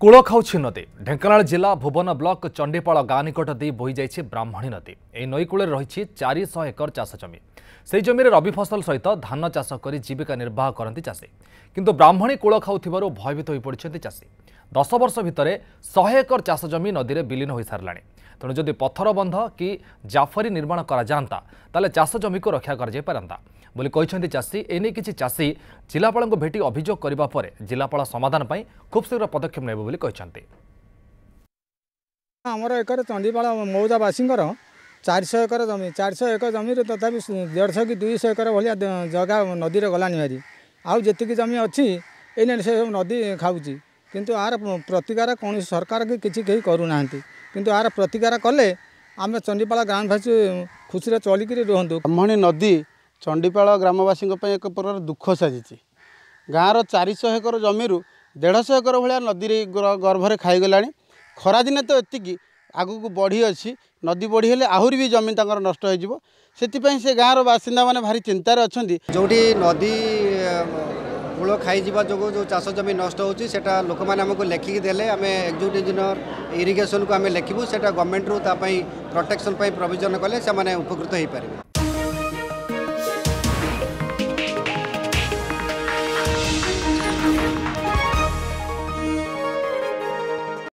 Cool खाऊी नदी ढेंकानाल जिला भुवन block चंडीपाल गाँ निकट दे बोही जाइए ब्राह्मणी नदी। यह नई कूल रही 400 एकर चाष जमी। से जमी रबी फसल सहित धान चाष कर जीविका निर्वाह करती चाषी, किंतु ब्राह्मणी कूल खाऊ भयभीत हो पड़ते चाषी। 10 वर्ष भितर 100 एकर चाष जमी नदी में विलीन हो सारा। तेणु जदि पथर बंध कि जाफरी निर्माण कराता ताले चाष जमी को रक्षा करता बोली कहते चाषी। एने किसी चाषी जिलापाल को भेटी अभियोग करबा परे जिलापाल समाधान पर खूब शीघ्र पदक्षेप नेबे बोली कहते। हमर एकर चंडीपाल मौजावासी 400 एकर जमी, 400 एकर जमी तथापि 150 कि 200 एकर भाया जगह नदी में गलानी भारी। आउ जी जमी अच्छी एने से नदी खाऊँगी, किंतु यार प्रतिकार कौन सरकार की किसी कहीं करूना, किंतु यार प्रतिकार कले आम चंडीपाल ग्रामवासी खुशी में चलिक रुहतु। ब्राह्मणी नदी चंडीपाल ग्रामवासी एक प्रकार दुख साजिश। गाँव 400 एकर जमी 150 एकर भाया नदी गर्भर खाईगला। खरा दिन तो ये आगू बढ़ी अच्छी नदी बढ़ी हेले आहुरी भी जमी तक नष्ट हो। से गाँव बासिंदा मैंने भारी चिंतार अच्छा जो नदी कूल खाई जो जो चाष जमी नष्ट होटा लोक मैंने आमको लेखिकी देले। आम एक्जुट इंजिनियर इरिगेशन को आम लेखिबू से गवर्नमेंट रूप प्रोटेक्शन प्रोविजन कले से उपकृत हो पारे।